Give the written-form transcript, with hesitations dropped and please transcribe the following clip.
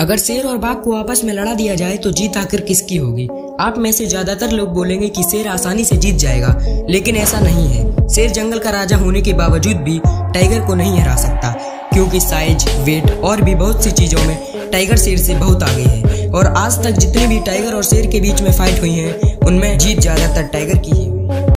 अगर शेर और बाघ को आपस में लड़ा दिया जाए तो जीत आखिर किसकी होगी? आप में से ज्यादातर लोग बोलेंगे कि शेर आसानी से जीत जाएगा, लेकिन ऐसा नहीं है। शेर जंगल का राजा होने के बावजूद भी टाइगर को नहीं हरा सकता, क्योंकि साइज, वेट और भी बहुत सी चीजों में टाइगर शेर से बहुत आगे है। और आज तक जितने भी टाइगर और शेर के बीच में फाइट हुई है, उनमें जीत ज्यादातर टाइगर की है।